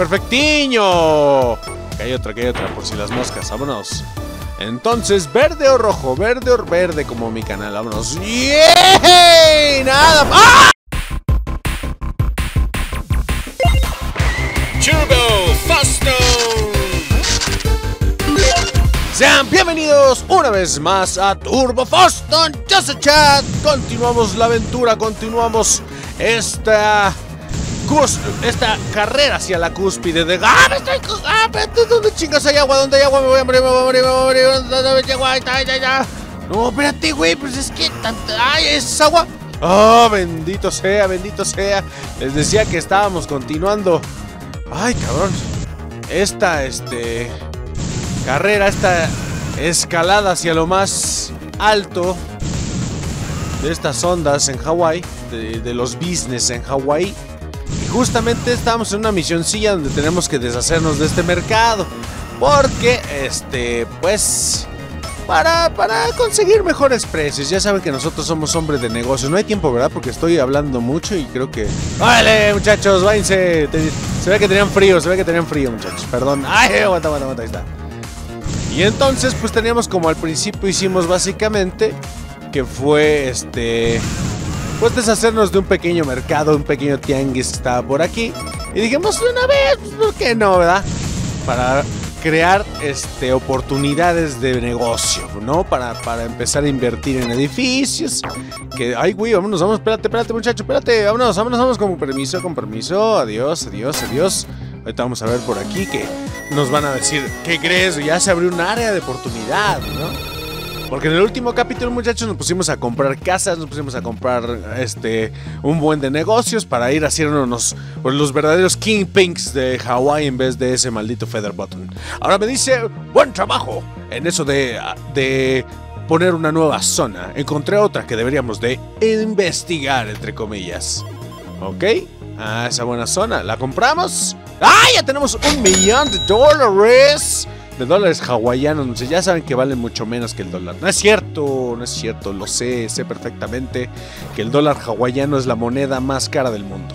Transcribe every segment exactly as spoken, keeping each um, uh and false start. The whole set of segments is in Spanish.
¡Perfectiño! Que hay otra, que hay otra, por si las moscas, vámonos. Entonces, verde o rojo, verde o verde, como mi canal, vámonos. ¡Yey! ¡Nada! ¡Ah! Turbo Faston. Sean bienvenidos una vez más a Turbo Faston, Chase Chat. Continuamos la aventura, continuamos esta esta carrera hacia la cúspide de... ¡Ah, me estoy... ¡Ah, pero ¿dónde chingas hay agua? ¿Dónde hay agua? Me voy a morir, me voy a morir, me voy a morir. ¿Dónde hay agua? ¡Ay, ay, ay! No, espérate, güey, pues es que... ¡Ay, es agua! ¡Oh, bendito sea, bendito sea! Les decía que estábamos continuando. ¡Ay, cabrón! Esta, este... carrera, esta escalada hacia lo más alto de estas ondas en Hawái, de, de los business en Hawái. Y justamente estamos en una misioncilla donde tenemos que deshacernos de este mercado, porque, este, pues, para, para conseguir mejores precios. Ya saben que nosotros somos hombres de negocios. No hay tiempo, ¿verdad? Porque estoy hablando mucho y creo que... ¡Vale, muchachos! ¡Váyanse! Se ve que tenían frío, se ve que tenían frío, muchachos. Perdón. ¡Ay, aguanta, aguanta, aguanta! Ahí está. Y entonces, pues teníamos, como al principio hicimos básicamente, que fue, este... pues deshacernos de un pequeño mercado, un pequeño tianguis que estaba por aquí. Y dijimos, una vez, pues, ¿por qué no, verdad? Para crear este, oportunidades de negocio, ¿no? Para, para empezar a invertir en edificios. Que, ay, güey, vámonos, vámonos, espérate, espérate, muchacho, espérate. Vámonos, vámonos, vámonos, con permiso, con permiso. Adiós, adiós, adiós. Ahorita vamos a ver por aquí que nos van a decir, ¿qué crees? Ya se abrió un área de oportunidad, ¿no? Porque en el último capítulo, muchachos, nos pusimos a comprar casas, nos pusimos a comprar este un buen de negocios para ir haciéndonos pues, los verdaderos kingpins de Hawái en vez de ese maldito Featherbottom. Ahora me dice, buen trabajo en eso de, de poner una nueva zona. Encontré otra que deberíamos de investigar, entre comillas. ¿Ok? Ah, esa buena zona. ¿La compramos? ¡Ah! Ya tenemos un millón de dólares. De dólares hawaianos, ya saben que valen mucho menos que el dólar. No es cierto, no es cierto, lo sé, sé perfectamente que el dólar hawaiano es la moneda más cara del mundo.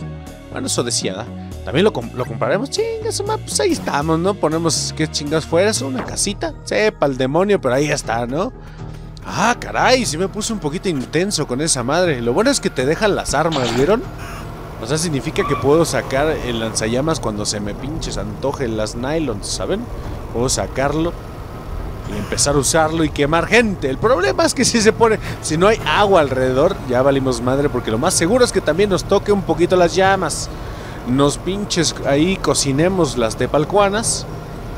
Bueno, eso decía, ¿da? También lo, lo compraremos, chingas, pues ahí estamos, ¿no? Ponemos, ¿qué chingas fuera? ¿Es una casita? Sepa el demonio, pero ahí está, ¿no? Ah, caray, sí me puse un poquito intenso con esa madre. Lo bueno es que te dejan las armas, ¿vieron? O sea, significa que puedo sacar el lanzallamas cuando se me pinches antoje las nylons, ¿saben? Puedo sacarlo y empezar a usarlo y quemar gente. El problema es que si se pone, si no hay agua alrededor, ya valimos madre, porque lo más seguro es que también nos toque un poquito las llamas. Nos pinches ahí, cocinemos las tepalcuanas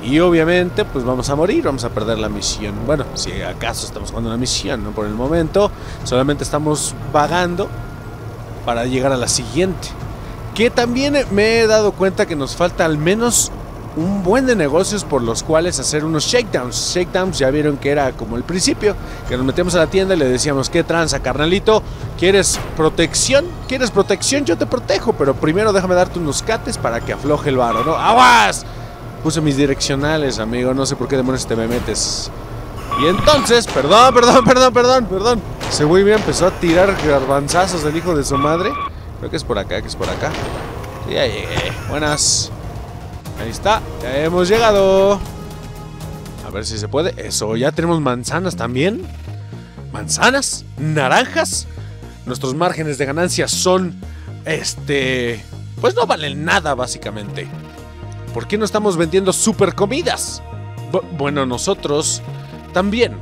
y obviamente pues vamos a morir, vamos a perder la misión. Bueno, si acaso estamos jugando una misión, ¿no? Por el momento solamente estamos vagando para llegar a la siguiente. Que también me he dado cuenta que nos falta al menos un buen de negocios por los cuales hacer unos shakedowns. Shakedowns ya vieron que era como el principio, que nos metemos a la tienda y le decíamos, ¿qué tranza, carnalito? ¿Quieres protección? ¿Quieres protección? Yo te protejo, pero primero déjame darte unos cates para que afloje el varo, ¿no? ¡Aguas! Puse mis direccionales, amigo, no sé por qué demonios te me metes. Y entonces, perdón, perdón, perdón, perdón, perdón. Ese güey mira, empezó a tirar garbanzazos del hijo de su madre. Creo que es por acá, que es por acá. Ya llegué, buenas. Ahí está, ya hemos llegado. A ver si se puede. Eso, ya tenemos manzanas también. Manzanas, naranjas. Nuestros márgenes de ganancia son, este... pues no valen nada, básicamente. ¿Por qué no estamos vendiendo super comidas? Bu- bueno, nosotros también.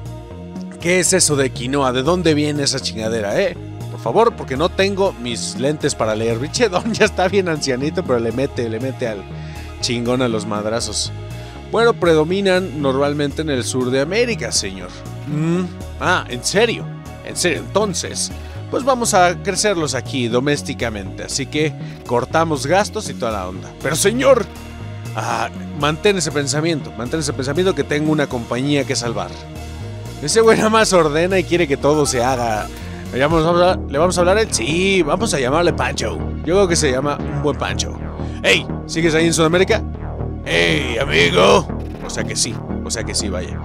¿Qué es eso de quinoa? ¿De dónde viene esa chingadera, eh? Por favor, porque no tengo mis lentes para leer. Biche, don ya está bien ancianito, pero le mete, le mete al... chingón a los madrazos. Bueno, predominan normalmente en el sur de América, señor. Mm. Ah, ¿en serio? En serio, entonces, pues vamos a crecerlos aquí domésticamente. Así que cortamos gastos y toda la onda. Pero señor, ah, mantén ese pensamiento, mantén ese pensamiento que tengo una compañía que salvar. Ese güey nada más ordena y quiere que todo se haga. ¿Le vamos a hablar, ¿le vamos a hablar a él? Sí, vamos a llamarle Pancho. Yo creo que se llama un buen Pancho. ¡Ey! ¿Sigues ahí en Sudamérica? ¡Ey, amigo! O sea que sí, o sea que sí, vaya.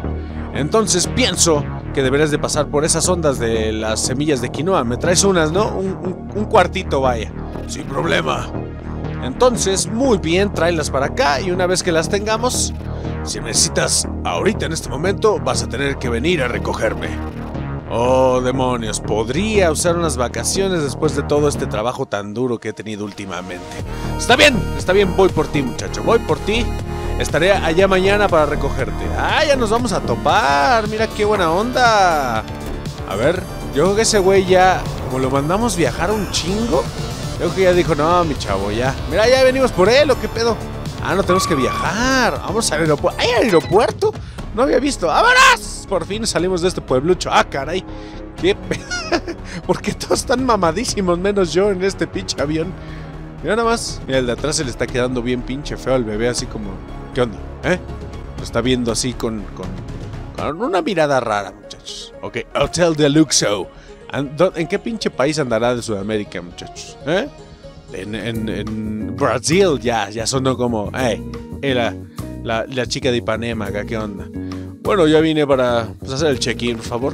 Entonces pienso que deberás de pasar por esas ondas de las semillas de quinoa. Me traes unas, ¿no? Un, un, un cuartito, vaya. Sin problema. Entonces, muy bien, tráelas para acá y una vez que las tengamos, si me necesitas ahorita en este momento, vas a tener que venir a recogerme. Oh, demonios, podría usar unas vacaciones después de todo este trabajo tan duro que he tenido últimamente. Está bien, está bien, voy por ti, muchacho, voy por ti. Estaré allá mañana para recogerte. Ah, ya nos vamos a topar, mira qué buena onda. A ver, yo creo que ese güey ya, como lo mandamos viajar un chingo, creo que ya dijo, no, mi chavo, ya. Mira, ya venimos por él, ¿o qué pedo? Ah, no, tenemos que viajar. Vamos al aeropuerto. ¿Hay aeropuerto? No había visto. ¡Vámonos! Por fin salimos de este pueblucho. ¡Ah, caray! ¡Qué pedo! ¿Por qué todos están mamadísimos, menos yo, en este pinche avión? Mira nada más. Mira, el de atrás se le está quedando bien pinche feo al bebé, así como... ¿Qué onda? ¿Eh? Lo está viendo así con... con, con una mirada rara, muchachos. Ok, Hotel Deluxe Show. ¿En qué pinche país andará de Sudamérica, muchachos? ¿Eh? En, en, en Brasil ya, ya sonó como... Hey, hey, la, la, la chica de Ipanema, acá, ¿qué onda? Bueno, ya vine para pues, hacer el check-in, por favor.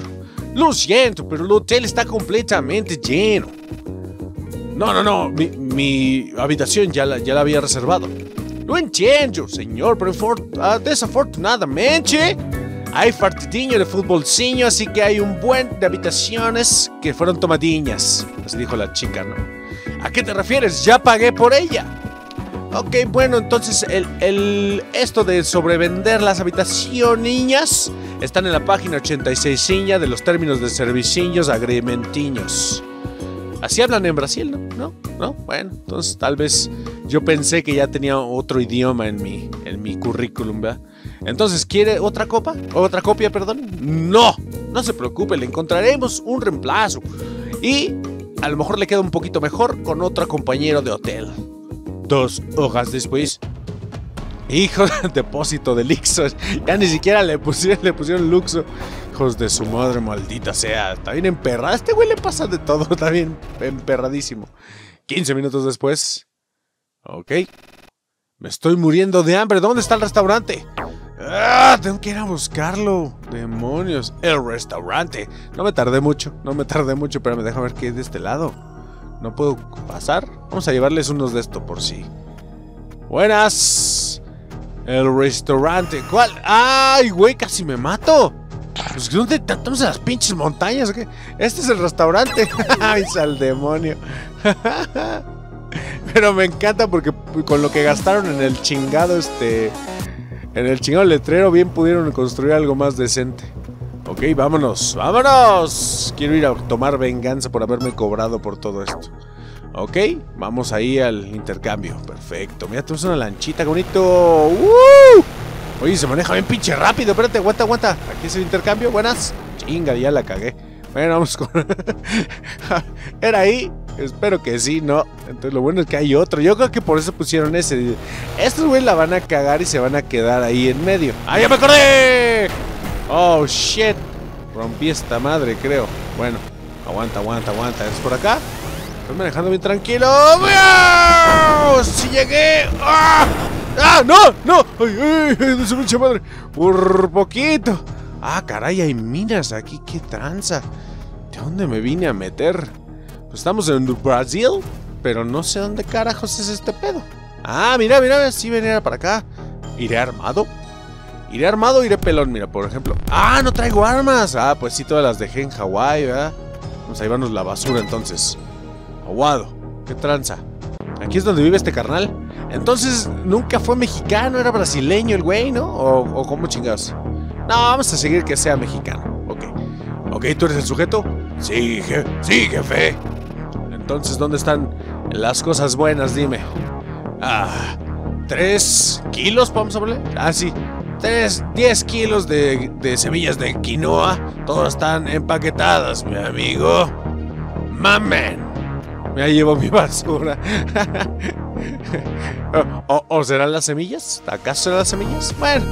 Lo siento, pero el hotel está completamente lleno. No, no, no, mi, mi habitación ya la, ya la había reservado. Lo entiendo, señor, pero uh, desafortunadamente... Hay partidiño de fútbolcinho, así que hay un buen de habitaciones que fueron tomadiñas. Así dijo la chica, ¿no? ¿A qué te refieres? Ya pagué por ella. Ok, bueno, entonces el, el, esto de sobrevender las habitaciones están en la página ochenta y seis niña de los términos de servicios agrimentiños. Así hablan en Brasil, ¿no? ¿No? ¿No? Bueno, entonces tal vez yo pensé que ya tenía otro idioma en mi, en mi currículum, ¿verdad? Entonces, ¿quiere otra copa? ¿Otra copia, perdón? ¡No! No se preocupe, le encontraremos un reemplazo. Y a lo mejor le queda un poquito mejor con otro compañero de hotel. Dos hojas después. Hijo de depósito de Luxo. Ya ni siquiera le pusieron, le pusieron Luxo. Hijos de su madre, maldita sea. Está bien emperrado. Este güey le pasa de todo. Está bien emperradísimo. quince minutos después. Ok. Me estoy muriendo de hambre. ¿Dónde está el restaurante? ¡Ah! Tengo que ir a buscarlo. Demonios. El restaurante. No me tardé mucho. No me tardé mucho. Pero me deja ver qué hay de este lado. No puedo pasar. Vamos a llevarles unos de esto por sí. Buenas. El restaurante. ¿Cuál? ¡Ay, güey! Casi me mato. Pues, ¿dónde estamos en las pinches montañas? ¿Qué? Este es el restaurante. ¡Ay, sal demonio! Pero me encanta porque con lo que gastaron en el chingado este... En el chingado letrero bien pudieron construir algo más decente. Ok, vámonos, vámonos. Quiero ir a tomar venganza por haberme cobrado por todo esto. Ok, vamos ahí al intercambio. Perfecto, mira, tenemos una lanchita, qué bonito. ¡Uh! Oye, se maneja bien pinche rápido. Espérate, aguanta, aguanta. Aquí es el intercambio, buenas. Chinga, ya la cagué. Bueno, vamos con... Era ahí. Espero que sí, ¿no? Entonces lo bueno es que hay otro. Yo creo que por eso pusieron ese. Estos güeyes la van a cagar y se van a quedar ahí en medio. ¡Ah, ya me acordé! ¡Oh, shit! Rompí esta madre, creo. Bueno, aguanta, aguanta, aguanta. ¿Es por acá? Estoy manejando bien tranquilo. ¡Oh! ¡Sí llegué! ¡Ah! ¡Ah, no! ¡No! ¡Ay, ay! ¡No se me echa madre! ¡Por poquito! ¡Ah, caray! Hay minas aquí. ¡Qué tranza! ¿De dónde me vine a meter? Estamos en Brasil, pero no sé dónde carajos es este pedo. Ah, mira, mira, si venía para acá. ¿Iré armado? ¿Iré armado o iré pelón? Mira, por ejemplo. ¡Ah, no traigo armas! Ah, pues sí, todas las dejé en Hawái, ¿verdad? Vamos a llevarnos la basura, entonces. Aguado, qué tranza. Aquí es donde vive este carnal. Entonces, nunca fue mexicano, era brasileño el güey, ¿no? ¿O, o cómo chingados? No, vamos a seguir que sea mexicano. Ok. Ok, ¿tú eres el sujeto? Sí, je sí, jefe. Entonces, ¿dónde están las cosas buenas? Dime. Ah, ¿tres kilos? ¿Vamos a hablar? Ah, sí. Tres, diez kilos de, de semillas de quinoa. Todas están empaquetadas, mi amigo. Mamen. Me llevo mi basura. ¿O, o serán las semillas? ¿Acaso serán las semillas? Bueno,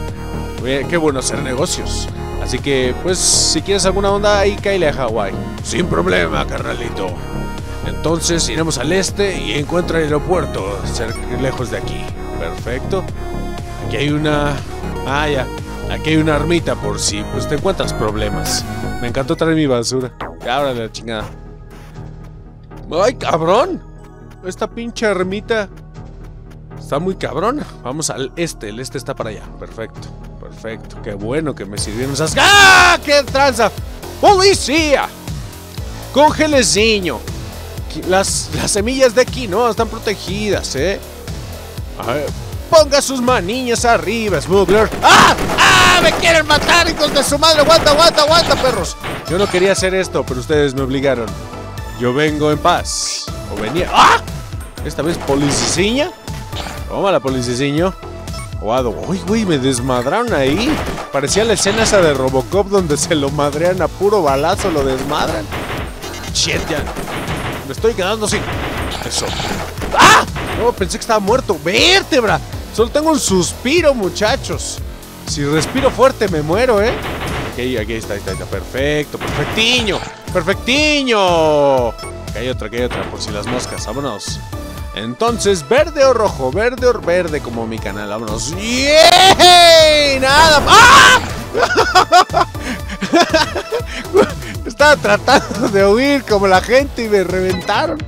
qué bueno hacer negocios. Así que, pues, si quieres alguna onda, ahí cáile a Hawái. Sin problema, carnalito. Entonces iremos al este y encuentra el aeropuerto cerca, lejos de aquí. Perfecto. Aquí hay una... Ah, ya. Aquí hay una armita por si pues te encuentras problemas. Me encantó traer mi basura. Ahora la chingada. ¡Ay, cabrón! Esta pinche ermita Está muy cabrón. Vamos al este. El este está para allá. Perfecto. Perfecto. Qué bueno que me sirvieron esas... ¡Ah! ¡Qué tranza! ¡Policía! ¡Congelezinho! Las, las semillas de aquí, ¿no? Están protegidas, ¿eh? A ver. Ponga sus manillas arriba, smuggler. ¡Ah! ¡Ah! ¡Me quieren matar, hijos de su madre! ¡Aguanta, aguanta, aguanta, perros! Yo no quería hacer esto, pero ustedes me obligaron. Yo vengo en paz. O venía... ¡Ah! Esta vez policicinha. Toma la policicinho. Guado. ¡Uy, güey! Me desmadraron ahí. Parecía la escena esa de Robocop donde se lo madrean a puro balazo, lo desmadran. Shit, ya. Me estoy quedando sin... Eso. ¡Ah! No, pensé que estaba muerto. ¡Vértebra! Solo tengo un suspiro, muchachos. Si respiro fuerte me muero, ¿eh? Aquí, aquí está, ahí está, ahí está. Perfecto, perfectiño. Perfectiño. Aquí hay otra, aquí hay otra. Por si las moscas, vámonos. Entonces, verde o rojo. Verde o verde, como mi canal, vámonos. ¡Yey! ¡Nada! ¡Ah! Estaba tratando de huir como la gente y me reventaron.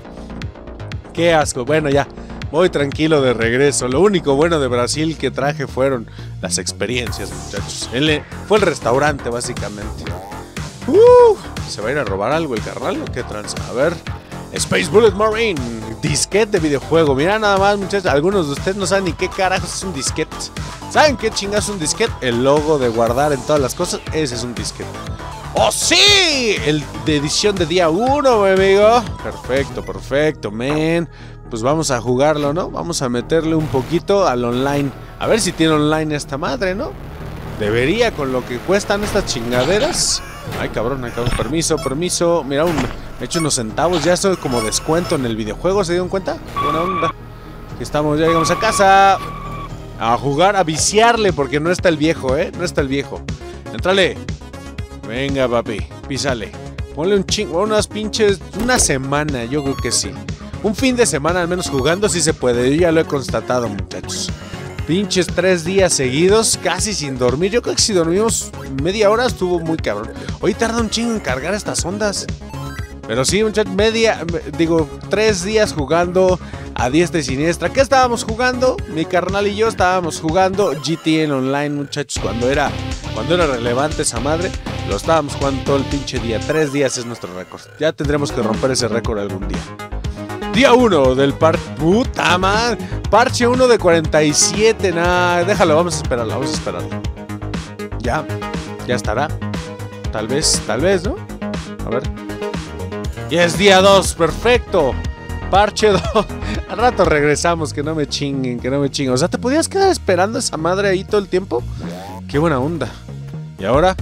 Qué asco. Bueno, ya. Voy tranquilo de regreso. Lo único bueno de Brasil que traje fueron las experiencias, muchachos. Él fue el restaurante, básicamente. Uh, ¿Se va a ir a robar algo el carnal? ¿Qué tranza? A ver. Space Bullet Marine. Disquete de videojuego. Mirá nada más, muchachos. Algunos de ustedes no saben ni qué carajos es un disquete. ¿Saben qué chingas es un disquete? El logo de guardar en todas las cosas. Ese es un disquete. ¡Oh, sí! El de edición de día uno, mi amigo. Perfecto, perfecto, man. Pues vamos a jugarlo, ¿no? Vamos a meterle un poquito al online. A ver si tiene online esta madre, ¿no? Debería, con lo que cuestan estas chingaderas. Ay, cabrón, ay, cabrón. Permiso, permiso. Mira, un, he hecho unos centavos. Ya soy como descuento en el videojuego, ¿se dieron cuenta? Buena onda. Aquí estamos, ya llegamos a casa. A jugar, a viciarle, porque no está el viejo, ¿eh? No está el viejo. Entrale. Venga, papi, písale. Ponle un chingo, unas pinches... Una semana, yo creo que sí. Un fin de semana, al menos jugando, sí se puede. Yo ya lo he constatado, muchachos. Pinches tres días seguidos, casi sin dormir. Yo creo que si dormimos media hora estuvo muy cabrón. Hoy tarda un chingo en cargar estas ondas. Pero sí, muchachos, media... Digo, tres días jugando a diestra y siniestra. ¿Qué estábamos jugando? Mi carnal y yo estábamos jugando G T A Online, muchachos, cuando era... Cuando era relevante esa madre, lo estábamos jugando todo el pinche día. Tres días es nuestro récord. Ya tendremos que romper ese récord algún día. Día uno del parche. ¡Puta madre! Parche uno de cuarenta y siete. Nah, déjalo, vamos a esperarlo, vamos a esperarlo. Ya, ya estará. Tal vez, tal vez, ¿no? A ver. Y es día dos, perfecto. Parche dos. Al rato regresamos, que no me chinguen, que no me chinguen. O sea, ¿te podías quedar esperando esa madre ahí todo el tiempo? ¡Qué buena onda! Y ahora...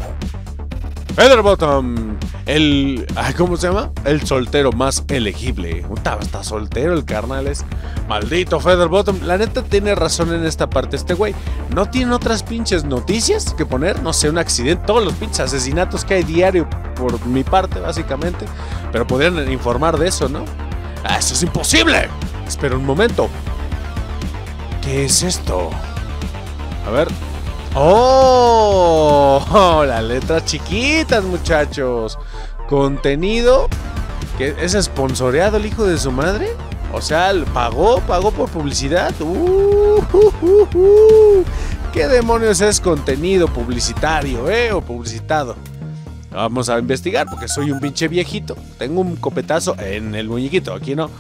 Featherbottom, el... ¿Cómo se llama? El soltero más elegible. Está soltero el carnal es. Maldito Featherbottom. La neta tiene razón en esta parte este güey. ¿No tiene otras pinches noticias que poner? No sé, un accidente. Todos los pinches asesinatos que hay diario por mi parte, básicamente. Pero podrían informar de eso, ¿no? ¡Ah, eso es imposible! Espera un momento. ¿Qué es esto? A ver... Oh, oh, las letras chiquitas, muchachos. Contenido que es esponsoreado el hijo de su madre. O sea, pagó, pagó por publicidad. Uh, uh, uh, uh. ¿Qué demonios es contenido publicitario, eh? O publicitado. Vamos a investigar porque soy un pinche viejito. Tengo un copetazo en el muñequito, aquí no.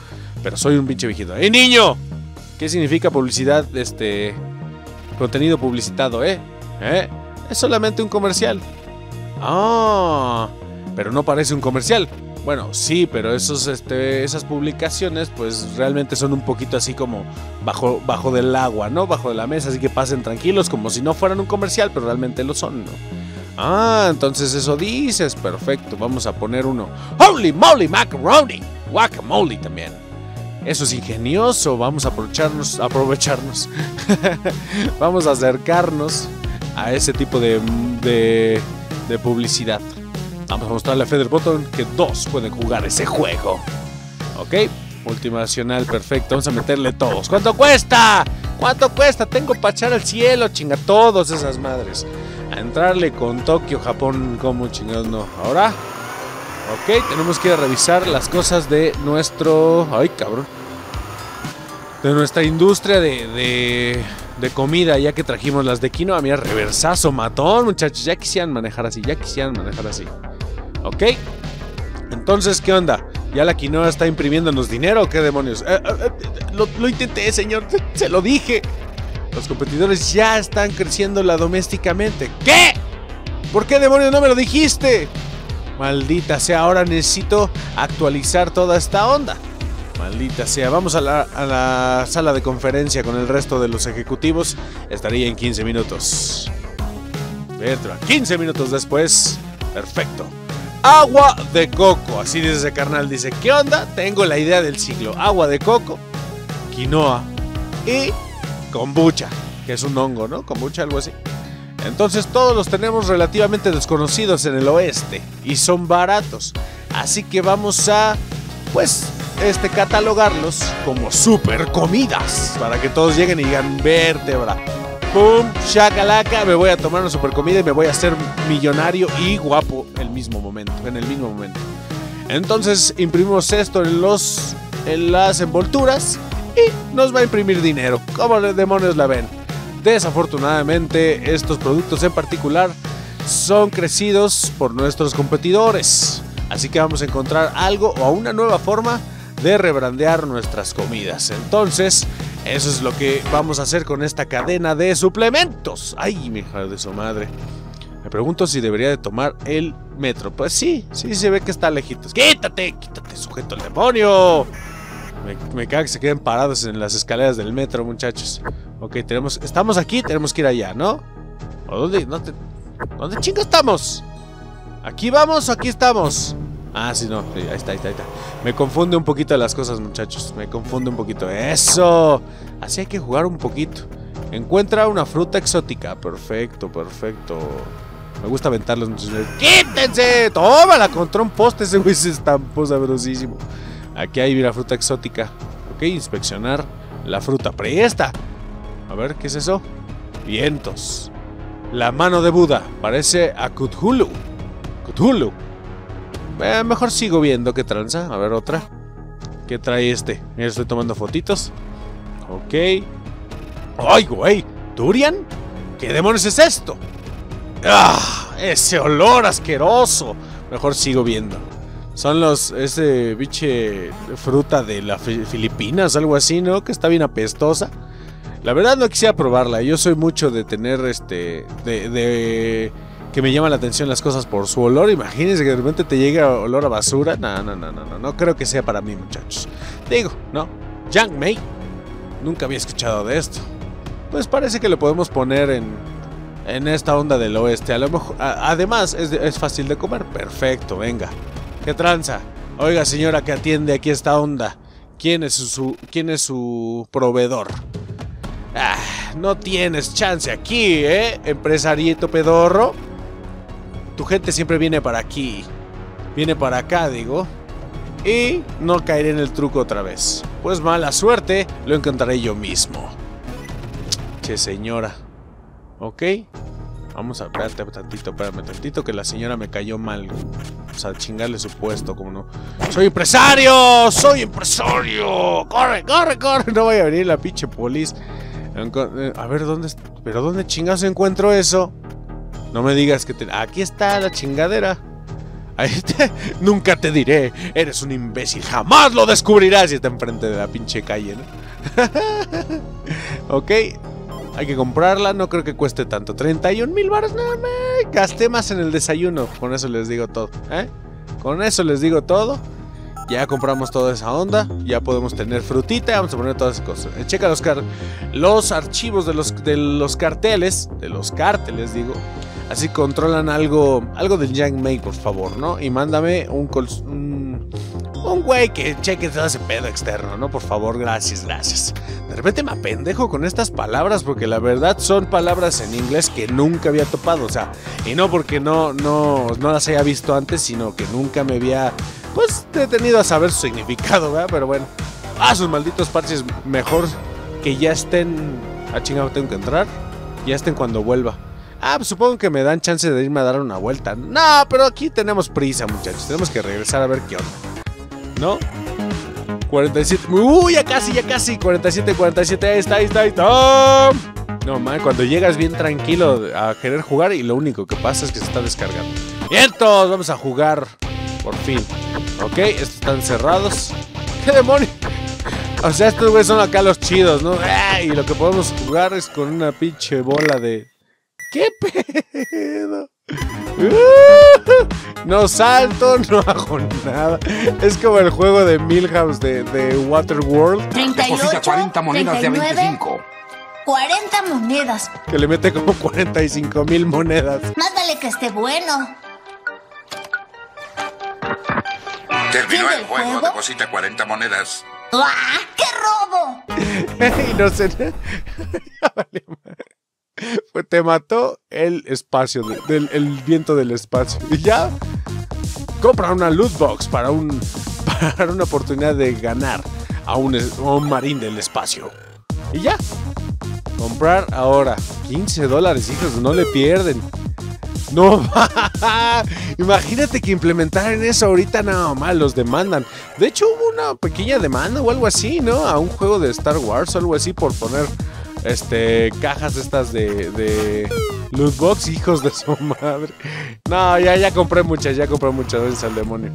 Pero soy un pinche viejito. ¡Eh, niño! ¿Qué significa publicidad, este... contenido publicitado, ¿eh? ¿eh? Es solamente un comercial. Ah, pero no parece un comercial. Bueno, sí, pero esos, este, esas publicaciones, pues realmente son un poquito así como bajo, bajo del agua, ¿no? Bajo de la mesa, así que pasen tranquilos, como si no fueran un comercial, pero realmente lo son, ¿no? Ah, entonces eso dices, perfecto. Vamos a poner uno. Holy moly macaroni, guacamole también. Eso es ingenioso, vamos a aprovecharnos, aprovecharnos. Vamos a acercarnos a ese tipo de, de, de publicidad. Vamos a mostrarle a Featherbottom que dos pueden jugar ese juego. Ok, multinacional, perfecto, vamos a meterle todos. ¿Cuánto cuesta? ¿Cuánto cuesta? Tengo para echar al cielo, chinga, todos esas madres. A entrarle con Tokio, Japón, como chingados no. Ahora... Ok, tenemos que revisar las cosas de nuestro... Ay, cabrón. de nuestra industria de, de, de comida, ya que trajimos las de quinoa. Mira, reversazo, matón, muchachos. Ya quisieran manejar así, ya quisieran manejar así. Ok. Entonces, ¿qué onda? ¿Ya la quinoa está imprimiéndonos dinero o qué demonios? Eh, eh, lo, lo intenté, señor. Se lo dije. Los competidores ya están creciéndola domésticamente. ¿Qué? ¿Por qué demonios no me lo dijiste? Maldita sea, ahora necesito actualizar toda esta onda. Maldita sea, vamos a la, a la sala de conferencia con el resto de los ejecutivos. Estaría en quince minutos. Petra, quince minutos después. Perfecto. Agua de coco, así dice ese carnal. Dice, ¿qué onda? Tengo la idea del siglo. Agua de coco, quinoa y kombucha, que es un hongo, ¿no? Kombucha, algo así. Entonces todos los tenemos relativamente desconocidos en el oeste y son baratos, así que vamos a, pues, este, catalogarlos como super comidas para que todos lleguen y digan vértebra. Pum, shakalaka, me voy a tomar una super comida y me voy a hacer millonario y guapo el mismo momento, en el mismo momento. Entonces imprimimos esto en los, en las envolturas y nos va a imprimir dinero. ¿Cómo demonios la ven? Desafortunadamente, estos productos en particular son crecidos por nuestros competidores. Así que vamos a encontrar algo o una nueva forma de rebrandear nuestras comidas. Entonces, eso es lo que vamos a hacer con esta cadena de suplementos. Ay, mi hija de su madre. Me pregunto si debería de tomar el metro. Pues sí, sí se ve que está lejitos. ¡Quítate! ¡Quítate, sujeto al demonio! Me, me caga que se queden parados en las escaleras del metro, muchachos. Ok, tenemos, estamos aquí, tenemos que ir allá, ¿no? ¿O dónde? No te, ¿Dónde chinga estamos? ¿Aquí vamos o aquí estamos? Ah, sí, no, sí, ahí está, ahí está, ahí está. Me confunde un poquito las cosas, muchachos. Me confunde un poquito. ¡Eso! Así hay que jugar un poquito. Encuentra una fruta exótica. Perfecto, perfecto. Me gusta aventarlos, muchachos. ¡Quítense! ¡Tómala! Contra un poste ese güey se estampó sabrosísimo. Aquí hay una fruta exótica. Ok, inspeccionar la fruta. Presta. A ver, ¿qué es eso? Vientos. La mano de Buda. Parece a Cthulhu. Cthulhu. Eh, mejor sigo viendo qué tranza. A ver, otra. ¿Qué trae este? Mira, estoy tomando fotitos. Ok. ¡Ay, güey! ¿Durian? ¿Qué demonios es esto? ¡Ah! Ese olor asqueroso. Mejor sigo viendo. Son los, ese biche fruta de las Filipinas, algo así, ¿no? Que está bien apestosa. La verdad no quisiera probarla. Yo soy mucho de tener, este, de, de que me llama la atención las cosas por su olor. Imagínense que de repente te llegue olor a basura. No, no, no, no, no, no creo que sea para mí, muchachos. Digo, no, Yang Mei. Nunca había escuchado de esto. Pues parece que lo podemos poner en... en esta onda del oeste. A lo mejor, a, además, es, es fácil de comer. Perfecto, venga. ¿Qué tranza? Oiga, señora que atiende aquí esta onda. ¿Quién es su, su, quién es su proveedor? Ah, no tienes chance aquí, ¿eh? Empresarieto pedorro. Tu gente siempre viene para aquí. Viene para acá, digo. Y no caeré en el truco otra vez. Pues mala suerte, lo encontraré yo mismo. Che, señora. Ok. Vamos a... Espérate tantito, espérame tantito, que la señora me cayó mal. O sea, chingarle su puesto, como no. ¡Soy empresario! ¡Soy empresario! ¡Corre, corre, corre! No vaya a venir la pinche polis. A ver, ¿dónde... ¿Pero dónde chingados encuentro eso? No me digas que te... Aquí está la chingadera. Ahí te... Nunca te diré. Eres un imbécil. Jamás lo descubrirás. Y está enfrente de la pinche calle, ¿no? Ok. Hay que comprarla, no creo que cueste tanto. treinta y un mil baros, no me gasté más en el desayuno. Con eso les digo todo, ¿eh? Con eso les digo todo. Ya compramos toda esa onda. Ya podemos tener frutita. Vamos a poner todas esas cosas. Checa los, car los archivos de los, de los carteles. De los carteles, digo. Así controlan algo, algo del Yang Mei, por favor, ¿no? Y mándame un... un Un güey que cheque todo ese pedo externo, ¿no? Por favor, gracias, gracias. De repente me apendejo con estas palabras porque la verdad son palabras en inglés que nunca había topado. O sea, y no porque no, no, no las haya visto antes, sino que nunca me había, pues, detenido a saber su significado, ¿verdad? Pero bueno. Ah, sus malditos parches. Mejor que ya estén... Ah, chingado, tengo que entrar. Ya estén cuando vuelva. Ah, pues supongo que me dan chance de irme a dar una vuelta. No, pero aquí tenemos prisa, muchachos. Tenemos que regresar a ver qué onda. ¿No? cuarenta y siete. Uy, uh, ya casi, ya casi. cuarenta y siete, cuarenta y siete. Ahí está, ahí está, ahí está. No, man, cuando llegas bien tranquilo a querer jugar y lo único que pasa es que se está descargando. Y entonces vamos a jugar. Por fin. Ok, estos están cerrados. ¡Qué demonios! O sea, estos güeyes son acá los chidos, ¿no? ¡Ah! Y lo que podemos jugar es con una pinche bola de... ¡Qué pedo! Uh, no salto, no hago nada. Es como el juego de Milhouse de, de Waterworld. Deposita cuarenta monedas de veinticinco. cuarenta monedas. Que le mete como cuarenta y cinco mil monedas. Más vale que esté bueno. Terminó el juego, juego, deposita cuarenta monedas. ¡Ah, qué robo! Y no sé. Pues te mató el espacio, del, el viento del espacio. Y ya, compra una loot box para, un, para una oportunidad de ganar a un, a un marín del espacio. Y ya, comprar ahora quince dólares, hijos, no le pierden. No, imagínate que implementaran eso ahorita, nada más, los demandan. De hecho hubo una pequeña demanda o algo así, ¿no? A un juego de Star Wars o algo así por poner... Este, cajas estas de, de loot box, hijos de su madre. No, ya, ya compré muchas, ya compré muchas veces al demonio.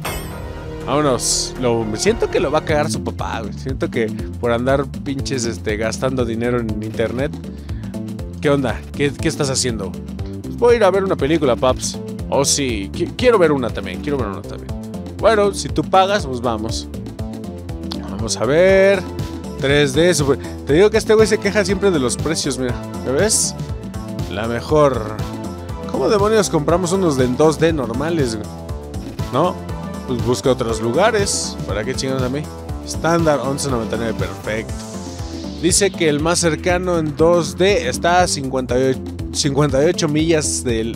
Vámonos. Lo, siento que lo va a cagar su papá, güey. Siento que por andar pinches este, gastando dinero en internet. ¿Qué onda? ¿Qué, qué estás haciendo? Pues voy a ir a ver una película, paps. Oh, sí. Qu quiero ver una también, quiero ver una también. Bueno, si tú pagas, pues vamos. Vamos a ver... tres D, super. Te digo que este güey se queja siempre de los precios, mira. ¿Me ves? La mejor. ¿Cómo demonios compramos unos de dos D normales, güey? ¿No? Pues busca otros lugares. ¿Para qué chingados a mí? Estándar once noventa y nueve, perfecto. Dice que el más cercano en dos D está a cincuenta y ocho, cincuenta y ocho millas de,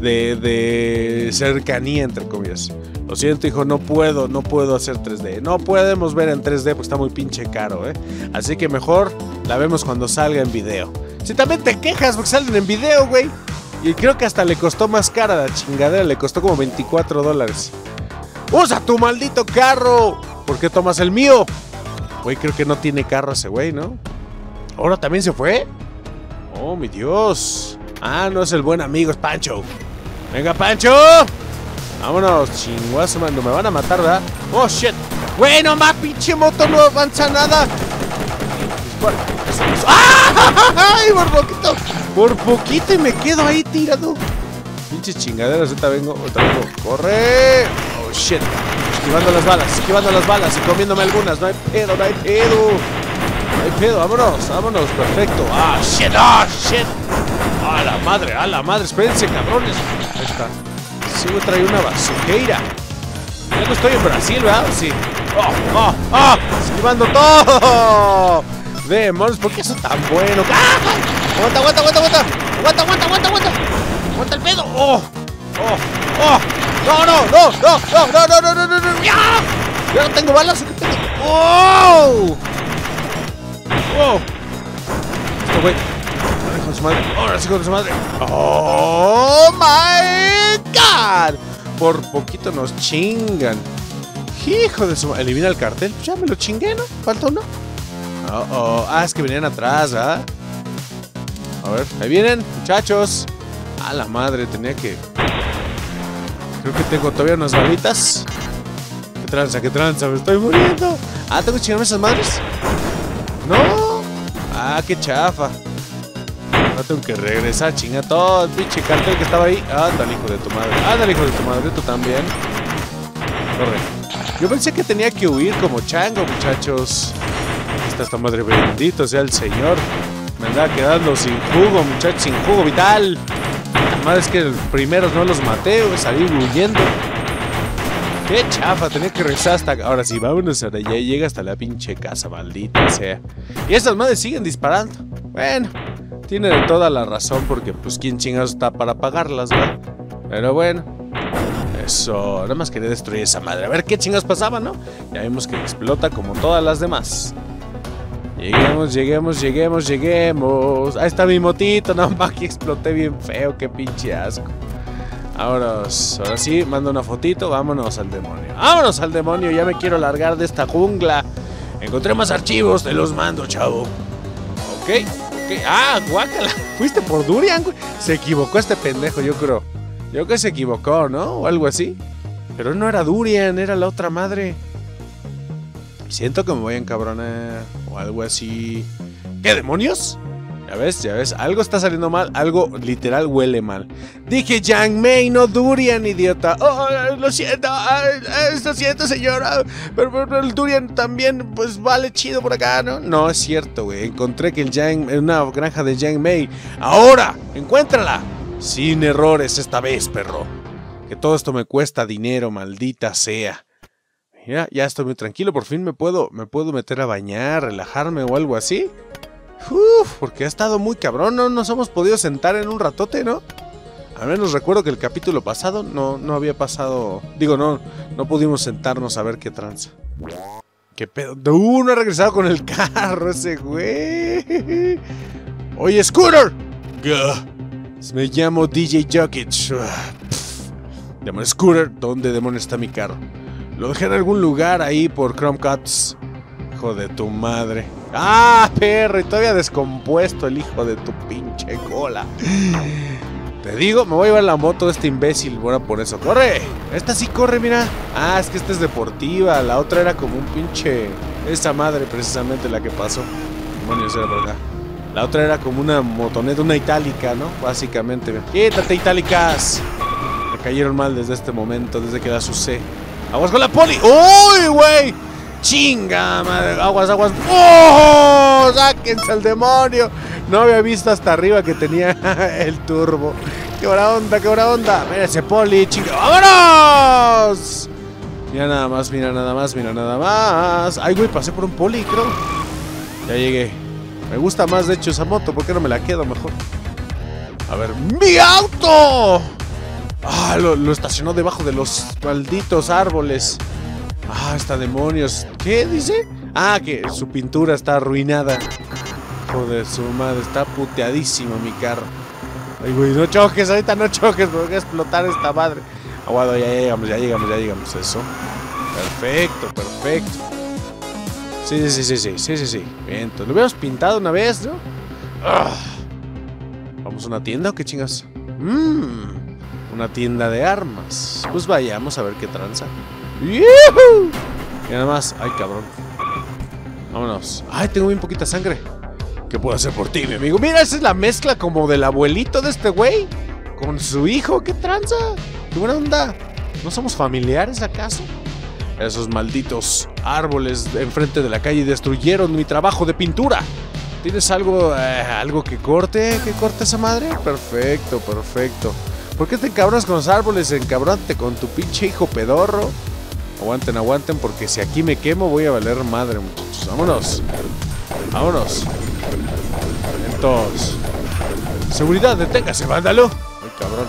de, de cercanía, entre comillas. Lo siento, hijo, no puedo, no puedo hacer tres D. No podemos ver en tres D porque está muy pinche caro, ¿eh? Así que mejor la vemos cuando salga en video. Si también te quejas porque salen en video, güey. Y creo que hasta le costó más cara la chingadera, le costó como veinticuatro dólares. ¡Usa tu maldito carro! ¿Por qué tomas el mío? Güey, creo que no tiene carro ese güey, ¿no? ¿Ahora también se fue? ¡Oh, mi Dios! Ah, no es el buen amigo, es Pancho. ¡Venga, Pancho! Vámonos, chinguazo, mano. Me van a matar, ¿verdad? Oh, shit. Bueno, ma, pinche moto no avanza nada. ¡Ay, por poquito! Por poquito y me quedo ahí tirado. Pinches chingaderas, ahorita vengo, otra vengo. ¡Corre! Oh, shit. Esquivando las balas, esquivando las balas y comiéndome algunas. No hay pedo, no hay pedo. No hay pedo, vámonos, vámonos. Perfecto. ¡Ah, shit! ¡Ah, shit! ¡A la madre, a la madre! Espérense, cabrones. Ahí está. Sí, me trae una bazuqueira. Ya no estoy en Brasil, ¿verdad? Sí. ¡Oh, oh, oh! ¡Esquivando todo! ¡Demonios! ¿Por qué eso tan bueno? ¡Ah! ¡Aguanta, aguanta, aguanta, aguanta! ¡Aguanta, aguanta, aguanta, aguanta! ¡Aguanta el pedo! ¡Oh! ¡Oh! ¡Oh! ¡No, no, no! ¡No, no, no, no, no, no, no! ¡Ya! ¡Ya no tengo balas! ¿Qué tengo? ¡Oh! ¡Oh! Esto, güey. Ahora con su madre. Ahora sí con su madre. ¡Oh, my! God. Por poquito nos chingan. Hijo de su... Elimina el cartel. Ya me lo chingué, ¿no? ¿Falta uno? Oh, oh. Ah, es que venían atrás, ¿ah? ¿Eh? A ver, ahí vienen, muchachos. A la madre, tenía que... Creo que tengo todavía unas balitas. Qué tranza, qué tranza, me estoy muriendo. Ah, ¿tengo que chingarme esas madres? No. Ah, qué chafa. Ahora tengo que regresar, chinga todo el pinche cartel que estaba ahí. Ah, dale, hijo de tu madre. Ah, dale, hijo de tu madre, tú también. Corre. Yo pensé que tenía que huir como chango, muchachos. Esta esta madre, bendito sea el señor. Me andaba quedando sin jugo, muchachos, sin jugo vital. La madre es que los primeros no los maté, güey, salí huyendo. Qué chafa, tenía que regresar hasta... Ahora sí, vámonos ahora. Ya llega hasta la pinche casa, maldita sea. Y estas madres siguen disparando. Bueno... Tiene de toda la razón porque, pues, ¿quién chingados está para pagarlas, ¿verdad? Pero bueno, eso, nada más quería destruir esa madre. A ver qué chingados pasaba, ¿no? Ya vimos que explota como todas las demás. Lleguemos, lleguemos, lleguemos, lleguemos. Ahí está mi motito, no, aquí exploté bien feo, qué pinche asco. Ahora, ahora sí, manda una fotito. Vámonos al demonio. Vámonos al demonio, ya me quiero largar de esta jungla. Encontré más archivos, te los mando, chavo. Ok, ok. Ah, guácala. Fuiste por Durian, güey. Se equivocó este pendejo, yo creo. Yo creo que se equivocó, ¿no? O algo así. Pero no era Durian, era la otra madre. Siento que me voy a encabronar o algo así. ¿Qué demonios? Ya ves, ya ves, algo está saliendo mal, algo literal huele mal. Dije Yang Mei, no Durian, idiota. Oh, lo siento, lo siento, señora. Pero el Durian también, pues vale chido por acá, ¿no? No, es cierto, güey. Encontré que el Yang, en una granja de Yang Mei. ¡Ahora! ¡Encuéntrala! Sin errores esta vez, perro. Que todo esto me cuesta dinero, maldita sea. Mira, ya estoy muy tranquilo, por fin me puedo, me puedo meter a bañar, relajarme o algo así. Uf, porque ha estado muy cabrón, no nos hemos podido sentar en un ratote, ¿no? Al menos recuerdo que el capítulo pasado no, no había pasado... Digo, no, no pudimos sentarnos a ver qué tranza. ¿Qué pedo? ¡Uh, no ha regresado con el carro ese güey! ¡Oye, Scooter! Me llamo D J Jockets. Demon Scooter, ¿dónde demonios está mi carro? Lo dejé en algún lugar ahí por Chromecasts. Hijo de tu madre. ¡Ah, perro! Y todavía descompuesto el hijo de tu pinche cola. Te digo, me voy a llevar la moto de este imbécil. Bueno, por eso. ¡Corre! Esta sí corre, mira. Ah, es que esta es deportiva. La otra era como un pinche... Esa madre, precisamente, la que pasó. Demonios, era por acá. La otra era como una motoneta, una Italika, ¿no? Básicamente. ¡Quítate, Itálicas! Me cayeron mal desde este momento, desde que las usé. ¡Aguas con la poli! ¡Uy, güey! ¡Chinga, madre! ¡Aguas, aguas! ¡Oh! ¡Sáquense al demonio! No había visto hasta arriba que tenía el turbo. ¡Qué buena onda, qué buena onda! ¡Mira ese poli, chinga! ¡Vámonos! Mira nada más, mira nada más, mira nada más. ¡Ay, güey! Pasé por un poli, creo. Ya llegué. Me gusta más, de hecho, esa moto. ¿Por qué no me la quedo mejor? A ver, ¡mi auto! ¡Ah! Lo, lo estacionó debajo de los malditos árboles. Ah, está demonios. ¿Qué dice? Ah, que su pintura está arruinada. Joder, su madre, está puteadísimo mi carro. Ay, güey, no choques, ahorita no choques, porque voy a explotar esta madre. Aguado, ya llegamos, ya llegamos, ya llegamos. Eso. Perfecto, perfecto. Sí, sí, sí, sí, sí, sí, sí. Bien, entonces, lo habíamos pintado una vez, ¿no? ¡Ugh! ¿Vamos a una tienda o qué chingas? Mmm, una tienda de armas. Pues vayamos a ver qué tranza. ¡Yuhu! Y nada más, ay cabrón. Vámonos. Ay, tengo bien poquita sangre. ¿Qué puedo hacer por ti, mi amigo? Mira, esa es la mezcla como del abuelito de este güey con su hijo, qué tranza. Qué buena onda. ¿No somos familiares acaso? Esos malditos árboles enfrente de la calle destruyeron mi trabajo de pintura. ¿Tienes algo, eh, algo que corte? ¿Que corte esa madre? Perfecto, perfecto. ¿Por qué te encabronas con los árboles? Encabrante con tu pinche hijo pedorro. Aguanten, aguanten, porque si aquí me quemo voy a valer madre, muchachos. Vámonos. Vámonos. Entonces. Seguridad, deténgase, vándalo. Ay, cabrón.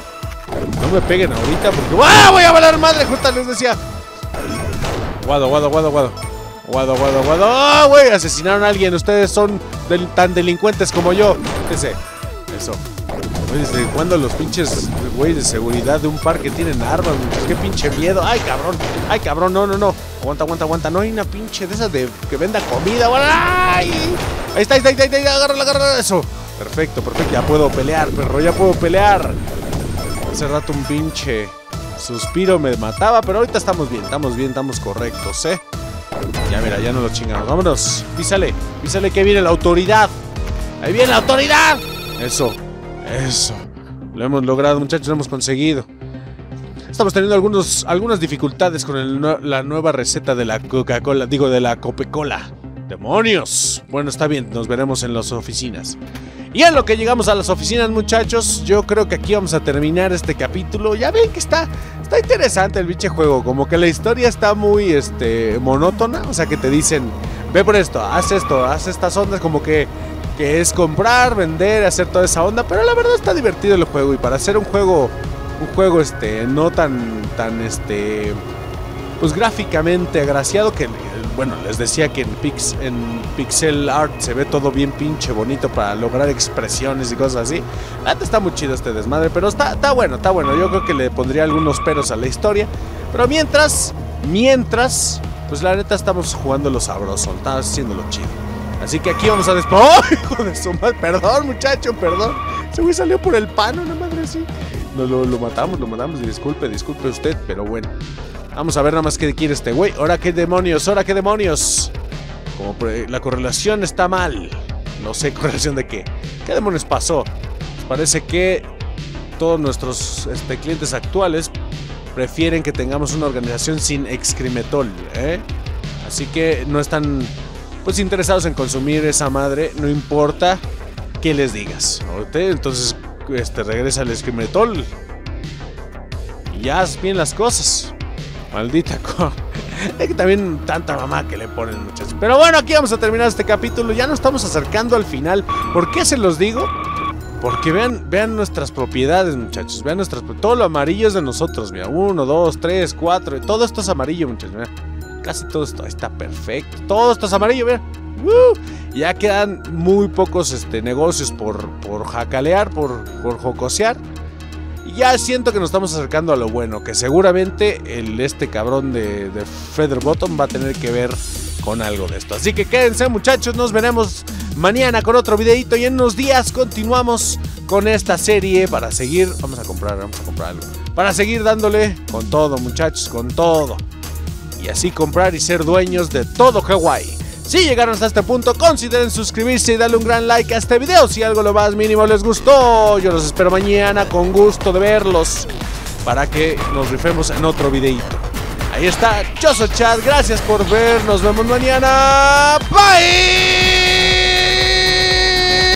No me peguen ahorita porque... ¡Ah! Voy a valer madre, justo les decía. Guado, guado, guado, guado. Guado, guado, guado. ¡Ah, ¡Oh, güey! Asesinaron a alguien. Ustedes son del... tan delincuentes como yo. Fíjense. Eso. ¿Desde cuándo los pinches güeyes de seguridad de un parque tienen armas? ¡Qué pinche miedo! ¡Ay, cabrón! ¡Ay, cabrón! ¡No, no, no! Aguanta, aguanta, aguanta. No hay una pinche de esas de que venda comida. ¡Ay! Ahí está, ahí está, ahí está, ahí está. Agárrala, agárrala. Eso. Perfecto, perfecto. Ya puedo pelear, perro. Ya puedo pelear. Hace rato un pinche suspiro me mataba, pero ahorita estamos bien. Estamos bien, estamos correctos, ¿eh? Ya, mira, ya no lo chingamos. Vámonos. Písale, písale que viene la autoridad. ¡Ahí viene la autoridad! Eso. Eso, lo hemos logrado, muchachos, lo hemos conseguido. Estamos teniendo algunos, algunas dificultades con el, la nueva receta de la Coca-Cola, digo, de la Copecola. ¡Demonios! Bueno, está bien, nos veremos en las oficinas. Y en lo que llegamos a las oficinas, muchachos, yo creo que aquí vamos a terminar este capítulo. Ya ven que está, está interesante el pinche juego, como que la historia está muy este, monótona, o sea que te dicen, ve por esto, haz esto, haz estas ondas, como que... que es comprar, vender, hacer toda esa onda, pero la verdad está divertido el juego y para hacer un juego, un juego este, no tan, tan este, pues gráficamente agraciado que bueno, les decía que en, pix, en pixel art se ve todo bien pinche bonito para lograr expresiones y cosas así. Está muy chido este desmadre, pero está, está bueno, está bueno. Yo creo que le pondría algunos peros a la historia, pero mientras, mientras, pues la neta estamos jugando lo sabroso, está haciéndolo chido. Así que aquí vamos a despo... ¡Oh, hijo de su madre! Perdón, muchacho, perdón. Ese güey salió por el pano, una madre así. No, lo, lo matamos, lo matamos, y disculpe, disculpe usted, pero bueno. Vamos a ver nada más qué quiere este güey. Ahora qué demonios, ahora qué demonios. Como la correlación está mal. No sé, correlación de qué. ¿Qué demonios pasó? Pues parece que todos nuestros este, clientes actuales prefieren que tengamos una organización sin excremetol, ¿eh? Así que no están pues interesados en consumir esa madre, no importa qué les digas, ¿no? Entonces este, regresa el excremetol y ya haz bien las cosas. Maldita co... Es que también tanta mamá que le ponen, muchachos. Pero bueno, aquí vamos a terminar este capítulo. Ya nos estamos acercando al final. ¿Por qué se los digo? Porque vean, vean nuestras propiedades, muchachos. Vean nuestras... Todo lo amarillo es de nosotros, mira. Uno, dos, tres, cuatro. Todo esto es amarillo, muchachos, mira. Casi todo esto. Ahí está, perfecto. Todo esto es amarillo, mira. ¡Uh! Ya quedan muy pocos este, negocios por, por jacalear, por, por jocosear. Ya siento que nos estamos acercando a lo bueno, que seguramente el, este cabrón de, de Featherbottom va a tener que ver con algo de esto. Así que quédense, muchachos, nos veremos mañana con otro videito y en unos días continuamos con esta serie para seguir... Vamos a comprar, vamos a comprar algo. Para seguir dándole con todo, muchachos, con todo. Y así comprar y ser dueños de todo Hawái. Si llegaron hasta este punto, consideren suscribirse y darle un gran like a este video si algo lo más mínimo les gustó. Yo los espero mañana con gusto de verlos para que nos rifemos en otro videito. Ahí está, Chase Chat, gracias por ver, nos vemos mañana. Bye.